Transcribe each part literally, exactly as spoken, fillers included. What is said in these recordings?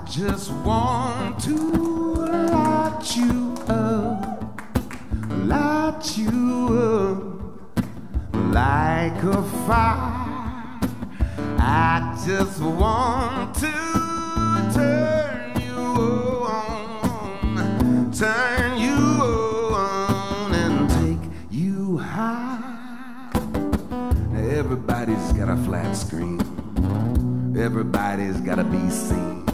I just want to light you up, light you up like a fire. I just want to turn you on, turn you on and take you high. Now everybody's got a flat screen, everybody's gotta be seen,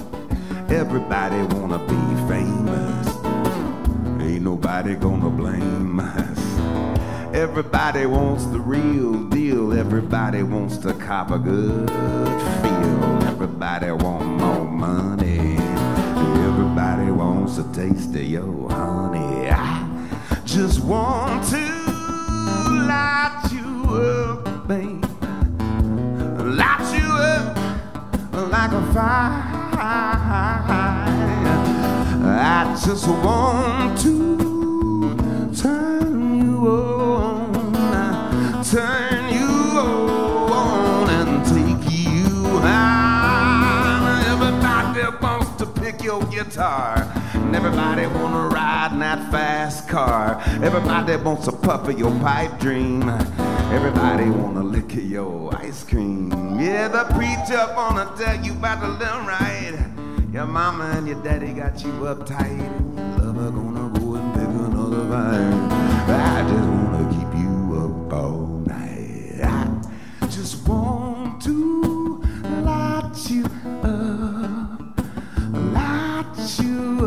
everybody wanna be famous, ain't nobody gonna blame us. Everybody wants the real deal, everybody wants to cop a good feel, everybody want more money, everybody wants a taste of your honey. I just want to light you up, babe, light you up like a fire. I just want to turn you on, turn you on and take you high. Everybody wants to pick your guitar, and everybody wanna ride in that fast car. Everybody wants a puff of your pipe dream, everybody wanna lick your ice cream. Yeah, the preacher wanna tell you about the little right. Your mama and your daddy got you uptight, and your lover gonna go and pick another vine. I just wanna keep you up all night. I just want to light you up, light you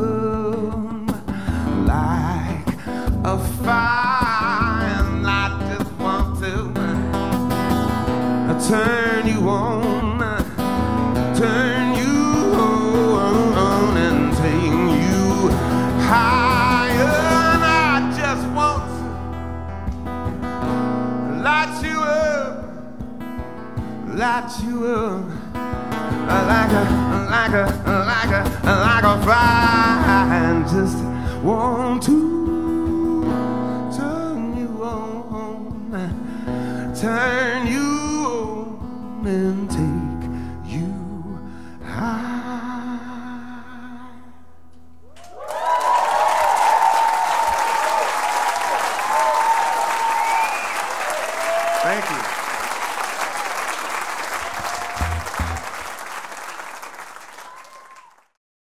up like a fire. And I just want to turn you on, turn. Light you up, light you up like a, like a, like a, like a fire. And just want to turn you on, turn you on and take you high. Thank you.